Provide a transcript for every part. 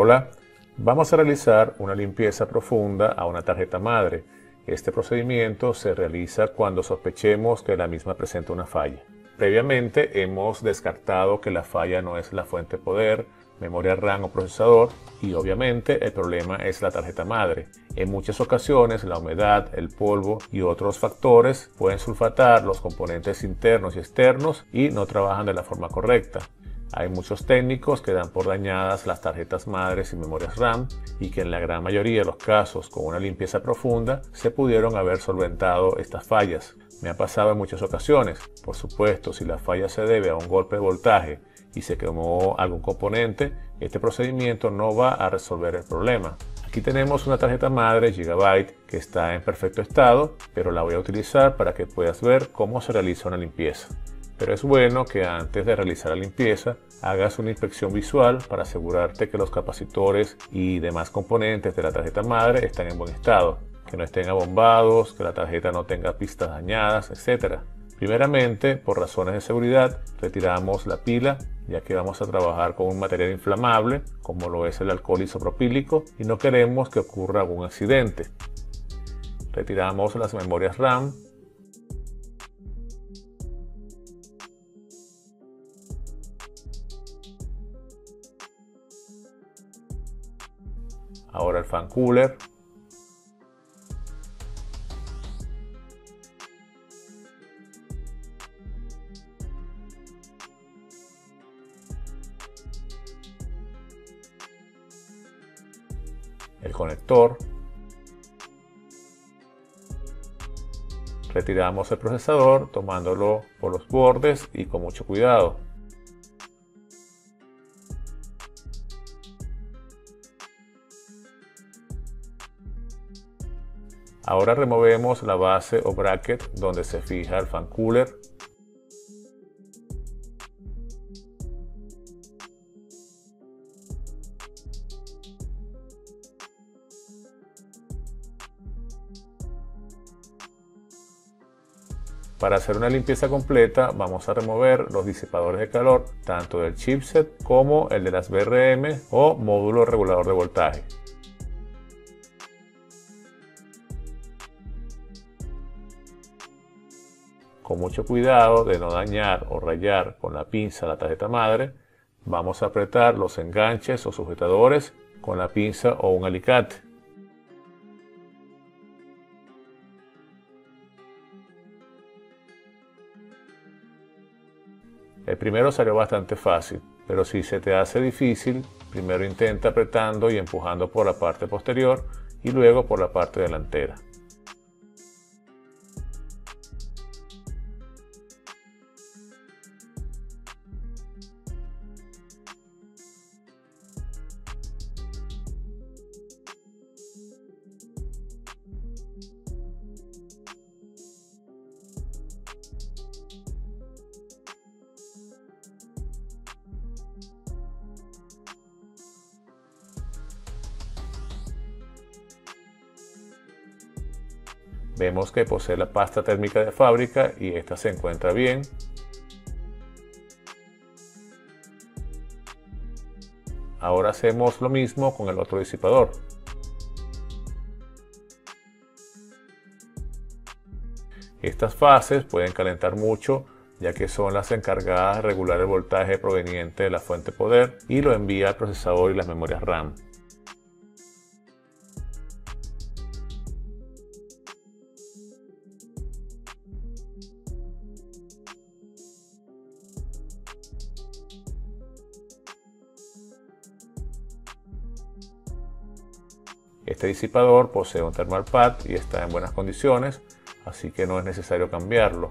Hola, vamos a realizar una limpieza profunda a una tarjeta madre. Este procedimiento se realiza cuando sospechemos que la misma presenta una falla. Previamente hemos descartado que la falla no es la fuente de poder, memoria RAM o procesador y obviamente el problema es la tarjeta madre. En muchas ocasiones la humedad, el polvo y otros factores pueden sulfatar los componentes internos y externos y no trabajan de la forma correcta. Hay muchos técnicos que dan por dañadas las tarjetas madres y memorias RAM y que en la gran mayoría de los casos con una limpieza profunda se pudieron haber solventado estas fallas. Me ha pasado en muchas ocasiones. Por supuesto, si la falla se debe a un golpe de voltaje y se quemó algún componente, este procedimiento no va a resolver el problema. Aquí tenemos una tarjeta madre Gigabyte que está en perfecto estado, pero la voy a utilizar para que puedas ver cómo se realiza una limpieza. Pero es bueno que antes de realizar la limpieza hagas una inspección visual para asegurarte que los capacitores y demás componentes de la tarjeta madre están en buen estado, que no estén abombados, que la tarjeta no tenga pistas dañadas, etc. Primeramente, por razones de seguridad, retiramos la pila, ya que vamos a trabajar con un material inflamable, como lo es el alcohol isopropílico, y no queremos que ocurra algún accidente. Retiramos las memorias RAM. Ahora el fan cooler. El conector. Retiramos el procesador tomándolo por los bordes y con mucho cuidado. Ahora removemos la base o bracket donde se fija el fan cooler. Para hacer una limpieza completa vamos a remover los disipadores de calor, tanto del chipset como el de las BRM o módulo regulador de voltaje. Con mucho cuidado de no dañar o rayar con la pinza la tarjeta madre, vamos a apretar los enganches o sujetadores con la pinza o un alicate. El primero salió bastante fácil, pero si se te hace difícil, primero intenta apretando y empujando por la parte posterior y luego por la parte delantera. Vemos que posee la pasta térmica de fábrica y esta se encuentra bien. Ahora hacemos lo mismo con el otro disipador. Estas fases pueden calentar mucho, ya que son las encargadas de regular el voltaje proveniente de la fuente de poder y lo envía al procesador y las memorias RAM. Este disipador posee un thermal pad y está en buenas condiciones, así que no es necesario cambiarlo.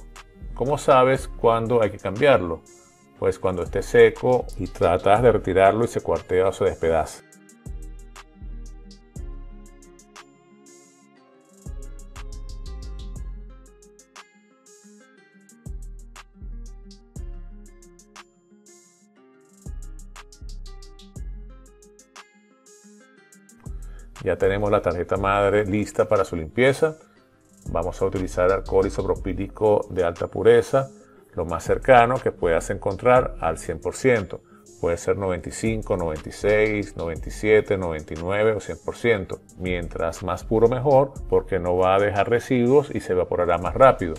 ¿Cómo sabes cuándo hay que cambiarlo? Pues cuando esté seco y tratas de retirarlo y se cuartea o se despedaza. Ya tenemos la tarjeta madre lista para su limpieza. Vamos a utilizar alcohol isopropílico de alta pureza, lo más cercano que puedas encontrar al 100%. Puede ser 95, 96, 97, 99 o 100%. Mientras más puro mejor, porque no va a dejar residuos y se evaporará más rápido.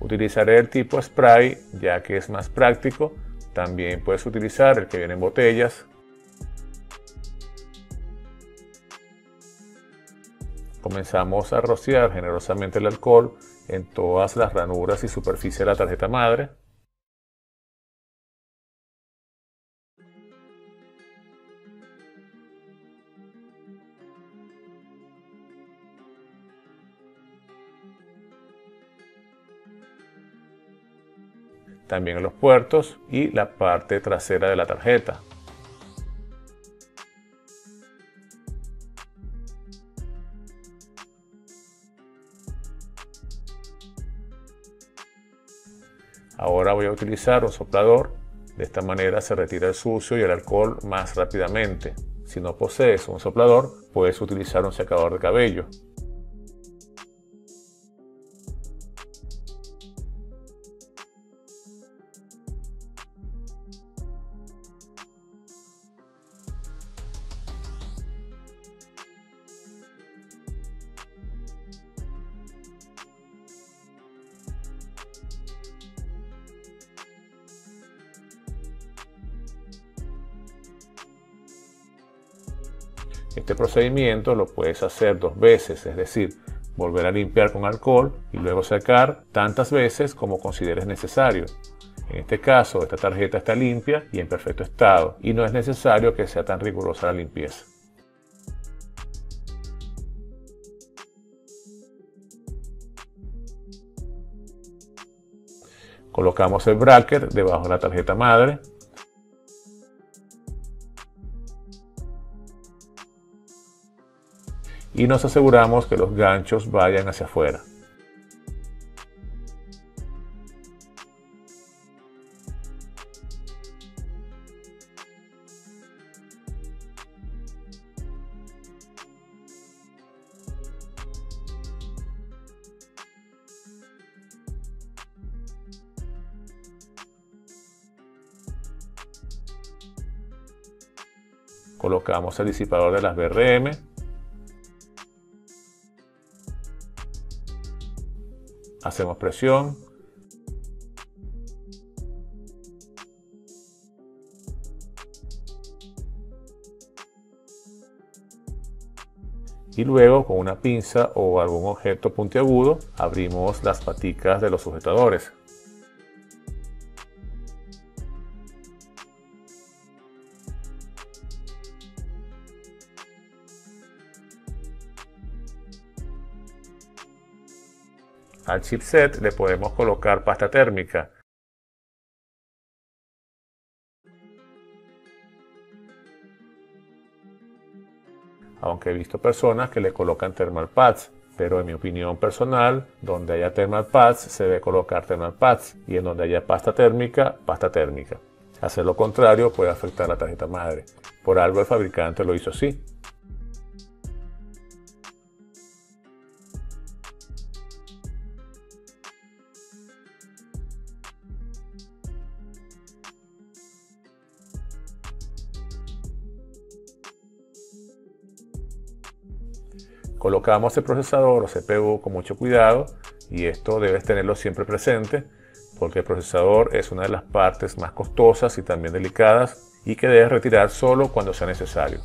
Utilizaré el tipo spray ya que es más práctico. También puedes utilizar el que viene en botellas. Comenzamos a rociar generosamente el alcohol en todas las ranuras y superficie de la tarjeta madre. También en los puertos y la parte trasera de la tarjeta. Ahora voy a utilizar un soplador, de esta manera se retira el sucio y el alcohol más rápidamente. Si no posees un soplador, puedes utilizar un secador de cabello. Este procedimiento lo puedes hacer dos veces, es decir, volver a limpiar con alcohol y luego secar tantas veces como consideres necesario. En este caso, esta tarjeta está limpia y en perfecto estado y no es necesario que sea tan rigurosa la limpieza. Colocamos el bracket debajo de la tarjeta madre. Y nos aseguramos que los ganchos vayan hacia afuera. Colocamos el disipador de las BRM. Hacemos presión y luego con una pinza o algún objeto puntiagudo abrimos las paticas de los sujetadores. Al chipset le podemos colocar pasta térmica. Aunque he visto personas que le colocan thermal pads, pero en mi opinión personal, donde haya thermal pads se debe colocar thermal pads y en donde haya pasta térmica, pasta térmica. Hacer lo contrario puede afectar la tarjeta madre. Por algo el fabricante lo hizo así. Colocamos el procesador o CPU con mucho cuidado y esto debes tenerlo siempre presente porque el procesador es una de las partes más costosas y también delicadas y que debes retirar solo cuando sea necesario.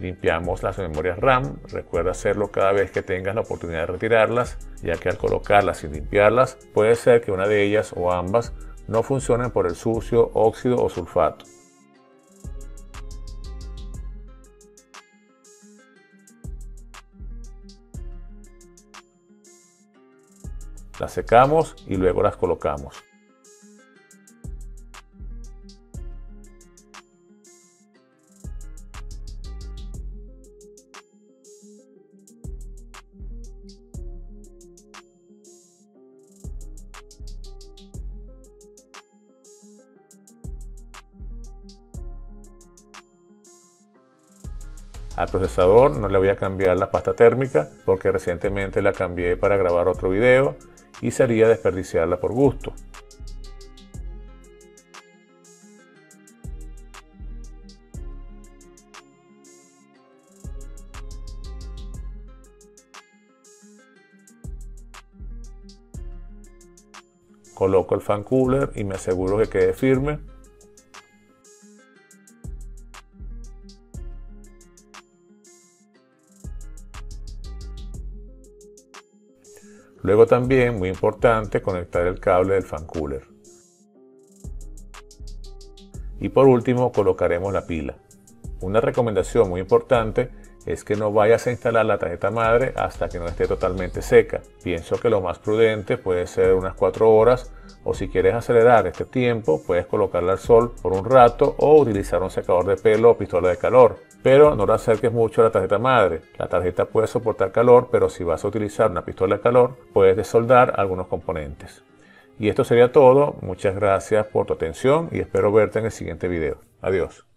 Limpiamos las memorias RAM, recuerda hacerlo cada vez que tengas la oportunidad de retirarlas ya que al colocarlas sin limpiarlas puede ser que una de ellas o ambas no funcionen por el sucio, óxido o sulfato. Las secamos y luego las colocamos. Al procesador no le voy a cambiar la pasta térmica porque recientemente la cambié para grabar otro video y sería desperdiciarla por gusto. coloco el fan cooler y me aseguro que quede firme. Luego también, muy importante, conectar el cable del fan cooler. Y por último, colocaremos la pila. Una recomendación muy importante es que no vayas a instalar la tarjeta madre hasta que no esté totalmente seca. Pienso que lo más prudente puede ser unas 4 horas, o si quieres acelerar este tiempo, puedes colocarla al sol por un rato o utilizar un secador de pelo o pistola de calor. Pero no la acerques mucho a la tarjeta madre. La tarjeta puede soportar calor, pero si vas a utilizar una pistola de calor, puedes desoldar algunos componentes. Y esto sería todo. Muchas gracias por tu atención y espero verte en el siguiente video. Adiós.